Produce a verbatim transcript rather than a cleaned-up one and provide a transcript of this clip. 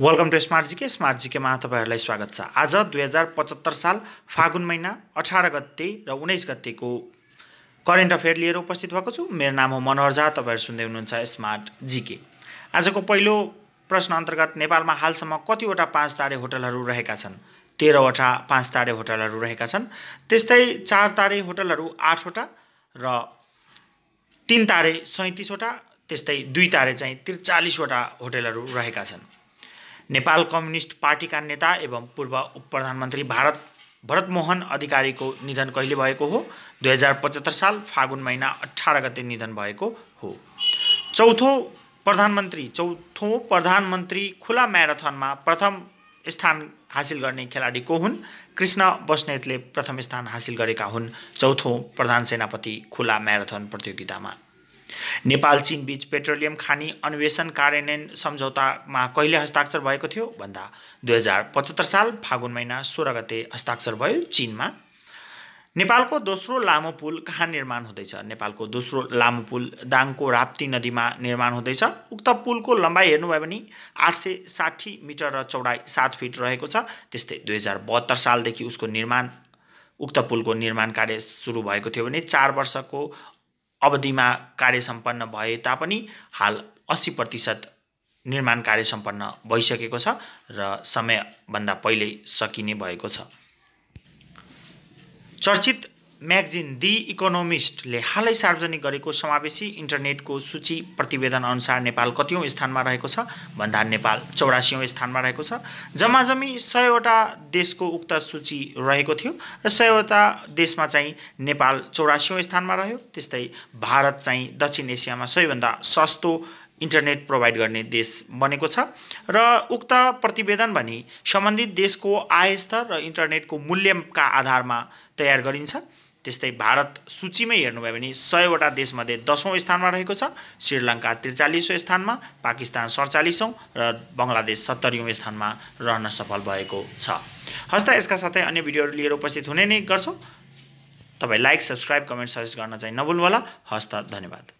Welcome to smart GK smart जीकेमा तपाईहरुलाई स्वागत छ। आज दुई हजार पचहत्तर साल फागुन महिना अठार गते र उन्नाइस गतेको करेन्ट अफेयर लिएर उपस्थित भएको छु। मेरो नाम हो मनोहर झा, तपाईहरु सुन्दै हुनुहुन्छ स्मार्ट जीके। आजको पहिलो प्रश्न अन्तर्गत नेपालमा हालसम्म कतिवटा पाँच तारे होटलहरू रहेका छन्? तेह्र वटा पाँच तारे होटलहरू रहेका छन्। त्यस्तै चार तारे होटलहरू आठ वटा र तीन तारे सैंतीस वटा, त्यस्तै दुई तारे चाहिँ त्रिचालीस वटा होटलहरू रहेका छन्। नेपाल कम्युनिस्ट पार्टी का नेता एवं पूर्व उप प्रधानमंत्री भारत भारत मोहन अधिकारी को निधन कहिले भएको हो? दुई हजार पचहत्तर साल फागुन महीना अठारह गते निधन भएको हो। चौथो प्रधानमंत्री चौथो प्रधानमंत्री खुला मैराथन में प्रथम स्थान हासिल गर्ने खिलाड़ी को हुन्? कृष्णा बसनेतले प्रथम स्थान हासिल गरेका हुन्। चौथो प्रधान सेनापति खुला मैराथन प्रतियोगितामा। नेपाल चीन बीच पेट्रोलियम खानी अन्वेषण कार्यान्वयन सम्झौतामा कहिले हस्ताक्षर भएको थियो भन्दा दुई हजार पचहत्तर साल फागुन महिना सोह्र गते हस्ताक्षर भयो चीनमा। नेपालको दोस्रो लामो पुल कहाँ निर्माण हुँदैछ? नेपालको दोस्रो लामो पुल दाङको राप्ती नदीमा निर्माण हुँदैछ। उक्त पुलको लम्बाइ हेर्नुभयो भने आठ सय साठी मिटर र चौडाइ सात फिट रहेको छ। त्यस्तै दुई हजार बहत्तर सालदेखि उसको निर्माण उक्त पुलको निर्माण कार्य सुरु भएको थियो भने चार वर्षको अवधिमा कार्य सम्पन्न भए तापनि हाल अस्सी प्रतिशत निर्माण कार्य सम्पन्न भइसकेको छ र समयभन्दा पहिले सकिने भएको छ। चर्चित म्यागजिन दि इकोनोमिस्टले हालै सार्वजनिक गरेको समावेशी इन्टरनेटको सूची प्रतिवेदन अनुसार नेपाल कतिऔं स्थानमा रहेको छ भन्दा नेपाल चौरासीऔं स्थानमा रहेको छ। जम्माजम्मी सयवटा देशको उक्त सूची रहेको थियो र सयवटा देशमा चाहिँ नेपाल चौरासीऔं स्थानमा रह्यो। त्यस्तै भारत चाहिँ दक्षिण एसियामा सबैभन्दा सस्तो इन्टरनेट प्रोवाइड गर्ने देश बनेको छ र उक्त प्रतिवेदन भनी सम्बन्धित देशको आय स्तर र इन्टरनेटको मूल्यका आधारमा तयार गरिन्छ। त्यस्तै भारत सूचीमै हेर्नुभयो भने सयवटा देशमध्ये दसौँ स्थानमा रहेको छ, श्रीलङ्का त्रिचालीसौँ स्थानमा, पाकिस्तान सडचालीसौँ र बङ्गलादेश सत्तरीऔँ स्थानमा रहन सफल भएको छ। हस्ता यसका साथै अन्य भिडियोहरू लिएर उपस्थित हुने नै गर्छौँ। तपाईँ लाइक सब्सक्राइब कमेन्ट सजेस्ट गर्न चाहिँ नभुल्नु होला। हस्त धन्यवाद।